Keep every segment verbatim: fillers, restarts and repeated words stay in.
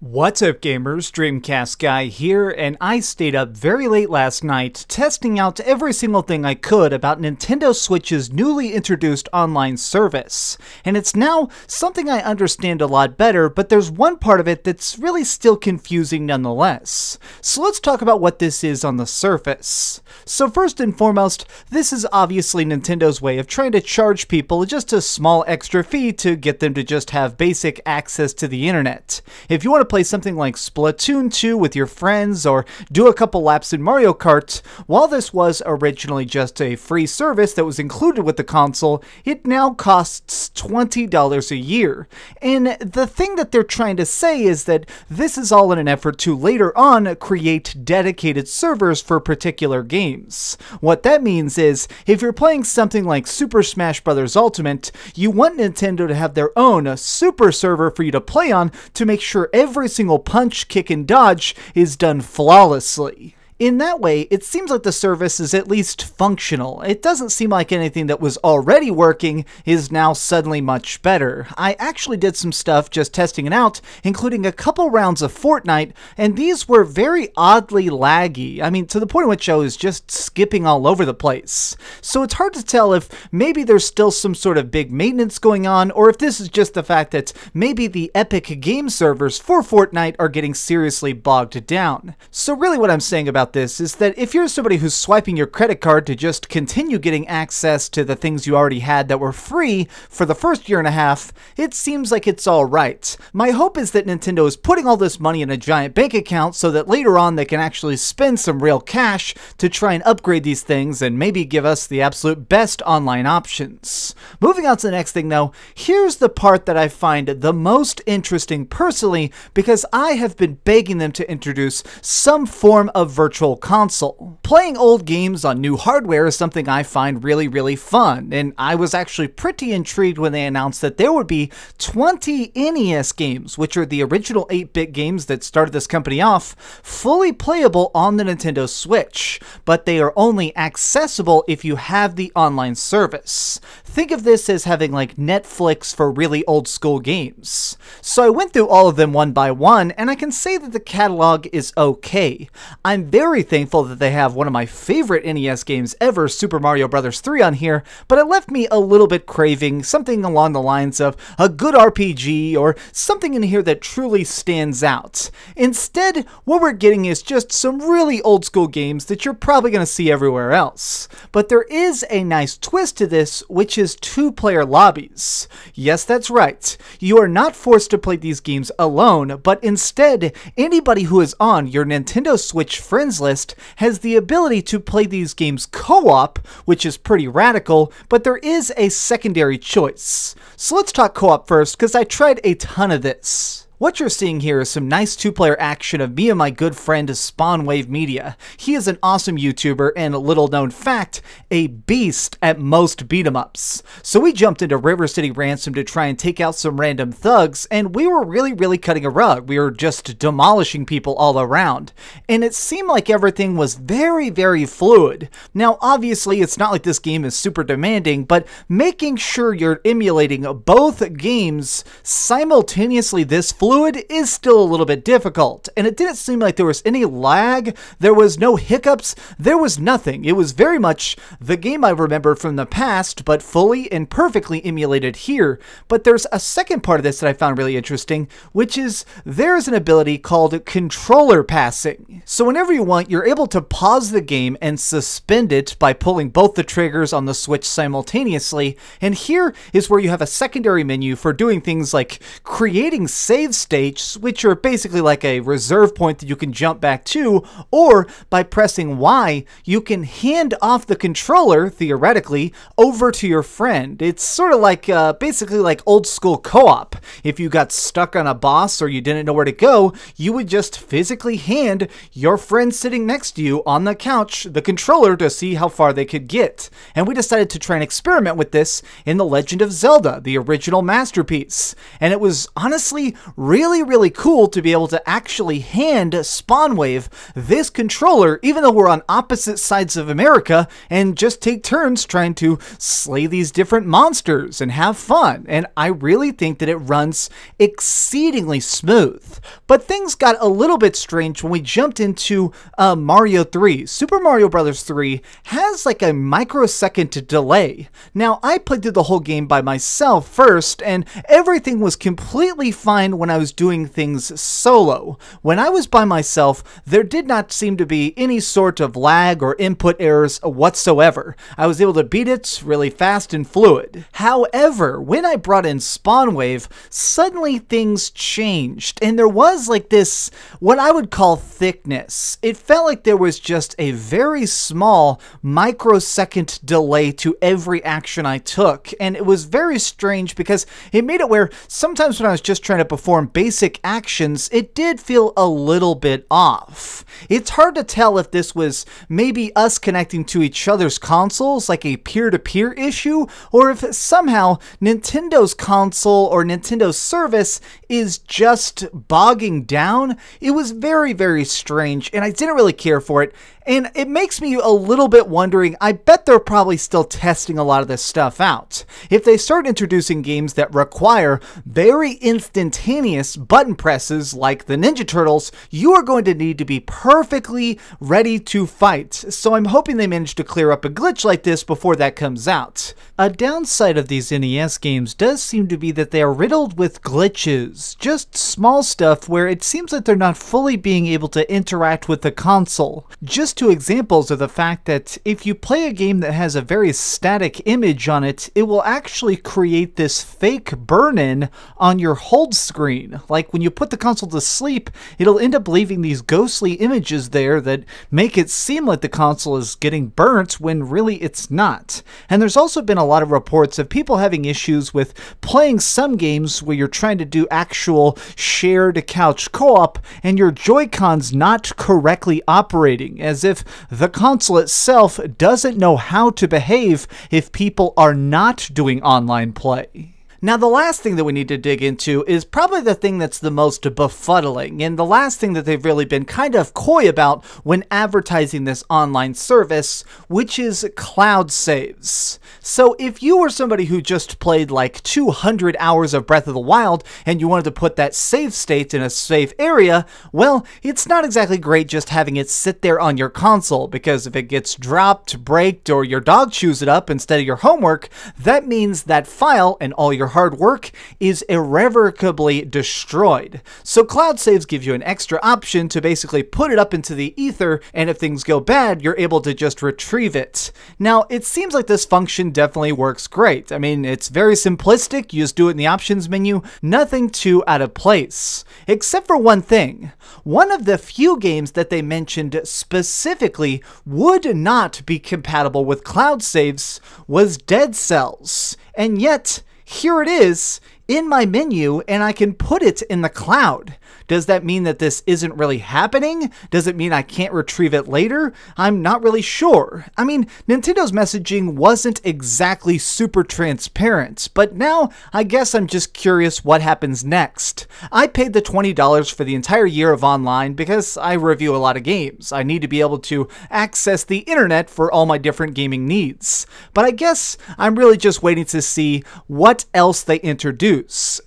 What's up gamers, Dreamcast Guy here, and I stayed up very late last night testing out every single thing I could about Nintendo Switch's newly introduced online service. And it's now something I understand a lot better, but there's one part of it that's really still confusing nonetheless. So let's talk about what this is on the surface. So first and foremost, this is obviously Nintendo's way of trying to charge people just a small extra fee to get them to just have basic access to the internet. If you want to play something like Splatoon two with your friends or do a couple laps in Mario Kart, while this was originally just a free service that was included with the console, it now costs twenty dollars a year. And the thing that they're trying to say is that this is all in an effort to later on create dedicated servers for particular games. What that means is, if you're playing something like Super Smash Bros. Ultimate, you want Nintendo to have their own a super server for you to play on to make sure every single punch, kick, and dodge is done flawlessly. In that way, it seems like the service is at least functional. It doesn't seem like anything that was already working is now suddenly much better. I actually did some stuff just testing it out, including a couple rounds of Fortnite, and these were very oddly laggy. I mean, to the point at which I was just skipping all over the place. So it's hard to tell if maybe there's still some sort of big maintenance going on, or if this is just the fact that maybe the Epic game servers for Fortnite are getting seriously bogged down. So really what I'm saying about this is that if you're somebody who's swiping your credit card to just continue getting access to the things you already had that were free for the first year and a half, it seems like it's all right. My hope is that Nintendo is putting all this money in a giant bank account so that later on they can actually spend some real cash to try and upgrade these things and maybe give us the absolute best online options. Moving on to the next thing though, here's the part that I find the most interesting personally, because I have been begging them to introduce some form of virtual console. Playing old games on new hardware is something I find really, really fun, and I was actually pretty intrigued when they announced that there would be twenty N E S games, which are the original eight bit games that started this company off, fully playable on the Nintendo Switch, but they are only accessible if you have the online service. Think of this as having like Netflix for really old school games. So I went through all of them one by one, and I can say that the catalog is okay. I'm very Very thankful that they have one of my favorite N E S games ever, Super Mario Bros. three, on here, but it left me a little bit craving something along the lines of a good R P G or something in here that truly stands out. Instead, what we're getting is just some really old school games that you're probably going to see everywhere else. But there is a nice twist to this, which is two player lobbies. Yes, that's right. You are not forced to play these games alone, but instead, anybody who is on your Nintendo Switch friends list has the ability to play these games co-op, which is pretty radical, but there is a secondary choice. So let's talk co-op first, because I tried a ton of this. What you're seeing here is some nice two player action of me and my good friend Spawn Wave Media. He is an awesome YouTuber and, little known fact, a beast at most beat-em-ups. So we jumped into River City Ransom to try and take out some random thugs, and we were really, really cutting a rug. We were just demolishing people all around. And it seemed like everything was very, very fluid. Now, obviously, it's not like this game is super demanding, but making sure you're emulating both games simultaneously this fluid Fluid is still a little bit difficult, and it didn't seem like there was any lag, there was no hiccups, there was nothing. It was very much the game I remember from the past, but fully and perfectly emulated here. But there's a second part of this that I found really interesting, which is there's an ability called controller passing. So whenever you want, you're able to pause the game and suspend it by pulling both the triggers on the Switch simultaneously, and here is where you have a secondary menu for doing things like creating saves stages, which are basically like a reserve point that you can jump back to, or by pressing Y, you can hand off the controller, theoretically, over to your friend. It's sort of like, uh, basically like old school co-op. If you got stuck on a boss or you didn't know where to go, you would just physically hand your friend sitting next to you on the couch the controller to see how far they could get. And we decided to try and experiment with this in The Legend of Zelda, the original masterpiece. And it was honestly really really, really cool to be able to actually hand Spawn Wave this controller, even though we're on opposite sides of America, and just take turns trying to slay these different monsters and have fun. And I really think that it runs exceedingly smooth. But things got a little bit strange when we jumped into uh, Mario three. Super Mario Bros. three has like a microsecond to delay. Now, I played through the whole game by myself first, and everything was completely fine when I was doing things solo. When I was by myself, there did not seem to be any sort of lag or input errors whatsoever. I was able to beat it really fast and fluid. However, when I brought in Spawn Wave, suddenly things changed, and there was like this, what I would call thickness. It felt like there was just a very small microsecond delay to every action I took, and it was very strange because it made it where sometimes when I was just trying to perform basic actions, it did feel a little bit off. It's hard to tell if this was maybe us connecting to each other's consoles, like a peer-to-peer issue, or if somehow Nintendo's console or Nintendo's service is just bogging down. It was very, very strange, and I didn't really care for it. And it makes me a little bit wondering, I bet they're probably still testing a lot of this stuff out. If they start introducing games that require very instantaneous button presses like the Ninja Turtles, you are going to need to be perfectly ready to fight. So I'm hoping they manage to clear up a glitch like this before that comes out. A downside of these N E S games does seem to be that they are riddled with glitches, just small stuff where it seems like they're not fully being able to interact with the console. Just two examples of the fact that if you play a game that has a very static image on it, it will actually create this fake burn-in on your hold screen. Like when you put the console to sleep, it'll end up leaving these ghostly images there that make it seem like the console is getting burnt when really it's not. And there's also been a lot of reports of people having issues with playing some games where you're trying to do actual shared couch co-op and your Joy-Cons not correctly operating, as if the console itself doesn't know how to behave if people are not doing online play. Now, the last thing that we need to dig into is probably the thing that's the most befuddling, and the last thing that they've really been kind of coy about when advertising this online service, which is cloud saves. So if you were somebody who just played like two hundred hours of Breath of the Wild and you wanted to put that save state in a safe area, well, it's not exactly great just having it sit there on your console, because if it gets dropped, braked, or your dog chews it up instead of your homework, that means that file and all your hard work is irrevocably destroyed. So cloud saves give you an extra option to basically put it up into the ether, and if things go bad, you're able to just retrieve it. Now, it seems like this function definitely works great. I mean, it's very simplistic. You just do it in the options menu. Nothing too out of place. Except for one thing. One of the few games that they mentioned specifically would not be compatible with cloud saves was Dead Cells. And yet, here it is in my menu, and I can put it in the cloud. Does that mean that this isn't really happening? Does it mean I can't retrieve it later? I'm not really sure. I mean, Nintendo's messaging wasn't exactly super transparent, but now I guess I'm just curious what happens next. I paid the twenty dollars for the entire year of online because I review a lot of games. I need to be able to access the internet for all my different gaming needs. But I guess I'm really just waiting to see what else they introduce.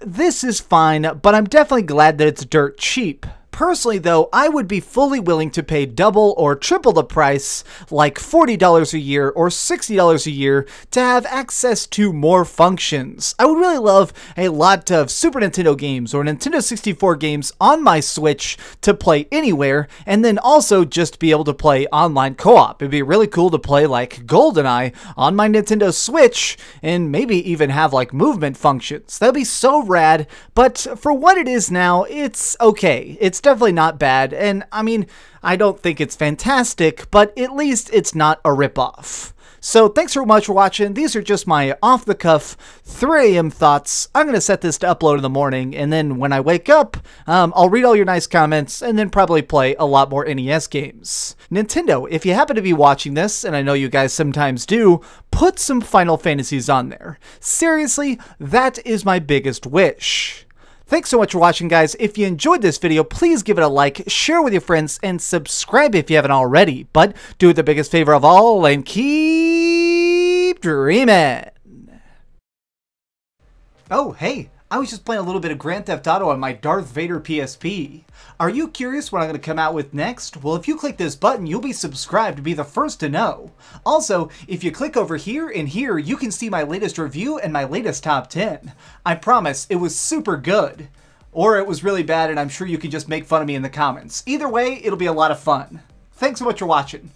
This is fine, but I'm definitely glad that it's dirt cheap. Personally, though, I would be fully willing to pay double or triple the price, like forty dollars a year or sixty dollars a year, to have access to more functions. I would really love a lot of Super Nintendo games or Nintendo sixty-four games on my Switch to play anywhere, and then also just be able to play online co-op. It'd be really cool to play, like, Goldeneye on my Nintendo Switch, and maybe even have, like, movement functions. That'd be so rad, but for what it is now, it's okay. It's It's definitely not bad, and I mean, I don't think it's fantastic, but at least it's not a ripoff. So thanks so much for watching. These are just my off-the-cuff three A M thoughts. I'm going to set this to upload in the morning, and then when I wake up, um, I'll read all your nice comments and then probably play a lot more N E S games. Nintendo, if you happen to be watching this, and I know you guys sometimes do, put some Final Fantasies on there. Seriously, that is my biggest wish. Thanks so much for watching, guys. If you enjoyed this video, please give it a like, share with your friends, and subscribe if you haven't already. But do the biggest favor of all and keep dreaming. Oh, hey, I was just playing a little bit of Grand Theft Auto on my Darth Vader P S P. Are you curious what I'm going to come out with next? Well, if you click this button, you'll be subscribed to be the first to know. Also, if you click over here and here, you can see my latest review and my latest top ten. I promise, it was super good. Or it was really bad and I'm sure you can just make fun of me in the comments. Either way, it'll be a lot of fun. Thanks so much for watching.